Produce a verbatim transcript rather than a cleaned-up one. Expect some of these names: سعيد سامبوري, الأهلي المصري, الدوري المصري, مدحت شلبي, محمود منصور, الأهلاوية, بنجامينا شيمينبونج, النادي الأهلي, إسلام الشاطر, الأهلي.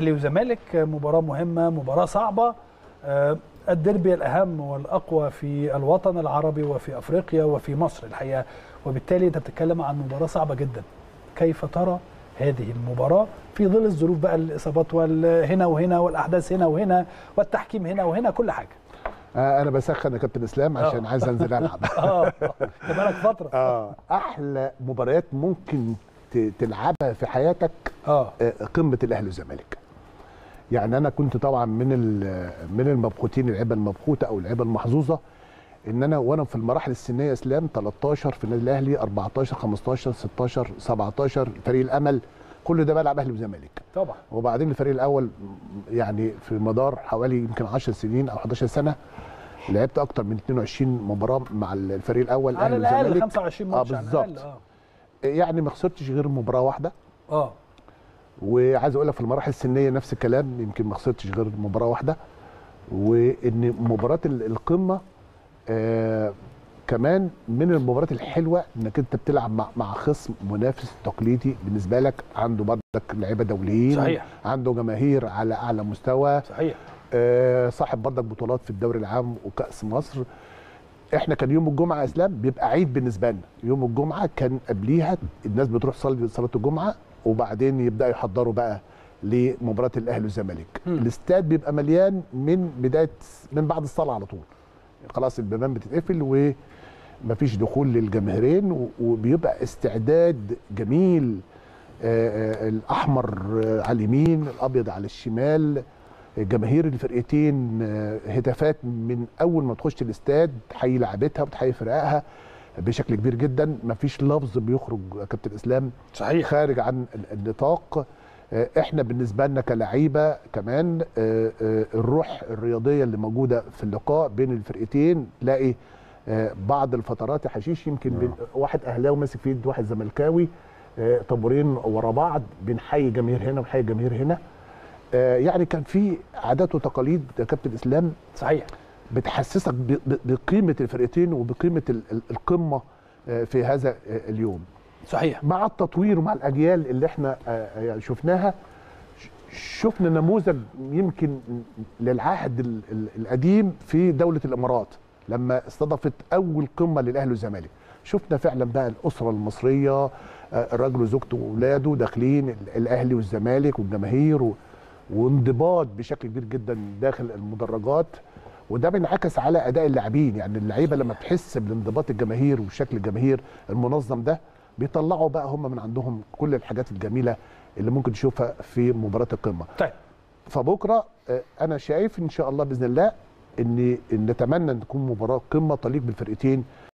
اهلي وزمالك مباراة مهمة، مباراة صعبة، الديربي الأهم والأقوى في الوطن العربي وفي أفريقيا وفي مصر الحقيقة، وبالتالي أنت بتتكلم عن مباراة صعبة جدا. كيف ترى هذه المباراة في ظل الظروف بقى، الإصابات والهنا وهنا والأحداث هنا وهنا والتحكيم هنا وهنا كل حاجة؟ آه أنا بسخن يا كابتن إسلام عشان عايز أنزل ألعب. أه بقالك فترة. أه أحلى مباريات ممكن تلعبها في حياتك آه. قمه الاهلي والزمالك. يعني انا كنت طبعا من من المبخوتين، اللعيبه المبخوته او اللعيبه المحظوظه، ان انا وانا في المراحل السنيه اسلام ثلاثة عشر في النادي الاهلي، أربعة عشر خمسة عشر ستة عشر سبعة عشر فريق الامل، كل ده بلعب اهلي وزمالك طبعا. وبعدين الفريق الاول يعني في مدار حوالي يمكن عشر سنين او إحدى عشرة سنه لعبت اكتر من اثنين وعشرين مباراه مع الفريق الاول اهلي وزمالك، على الاقل خمسة وعشرين ماتش على الاقل. اه يعني ما خسرتش غير مباراه واحده. اه وعايز اقول لك في المراحل السنيه نفس الكلام، يمكن ما خسرتش غير مباراه واحده. وان مباراه القمه آه كمان من المباريات الحلوه، انك انت بتلعب مع مع خصم منافس تقليدي بالنسبه لك، عنده برضك لعيبه دوليين، صحيح، عنده جماهير على اعلى مستوى، صحيح، آه صاحب برضك بطولات في الدوري العام وكاس مصر. احنا كان يوم الجمعه اسلام بيبقى عيد بالنسبه لنا، يوم الجمعه كان قبليها الناس بتروح تصلي صلاه الجمعه وبعدين يبداوا يحضروا بقى لمباراه الاهلي والزمالك. الاستاد بيبقى مليان من بدايه من بعد الصلاه على طول، خلاص البيبان بتتقفل ومفيش دخول للجماهيرين، وبيبقى استعداد جميل، الاحمر على اليمين الابيض على الشمال، جماهير الفرقتين، هتافات من اول ما تخش الاستاد تحيي لعبتها وتحيي فرقها بشكل كبير جدا، مفيش لفظ بيخرج كابتن اسلام، صحيح، خارج عن النطاق. احنا بالنسبه لنا كلاعيبه كمان الروح الرياضيه اللي موجوده في اللقاء بين الفرقتين، تلاقي بعض الفترات يا حشيش يمكن بين واحد اهلاوي ماسك في ايد واحد زملكاوي، طابورين ورا بعض، بنحيي جماهير هنا وبنحيي جماهير هنا. يعني كان في عادات وتقاليد يا كابتن اسلام، صحيح، بتحسسك بقيمه الفرقتين وبقيمه القمه في هذا اليوم، صحيح. مع التطوير ومع الاجيال اللي احنا شفناها، شفنا نموذج يمكن للعهد القديم في دوله الامارات لما استضافت اول قمه للاهلي والزمالك، شفنا فعلا بقى الاسره المصريه، الراجل وزوجته واولاده داخلين الاهلي والزمالك والجماهير، وانضباط بشكل كبير جدا داخل المدرجات، وده بينعكس على اداء اللاعبين. يعني اللعيبه لما بتحس بانضباط الجماهير وشكل الجماهير المنظم ده، بيطلعوا بقى هم من عندهم كل الحاجات الجميله اللي ممكن تشوفها في مباراه القمه. طيب فبكره انا شايف ان شاء الله باذن الله ان نتمنى ان تكون مباراه قمه تليق بالفرقتين.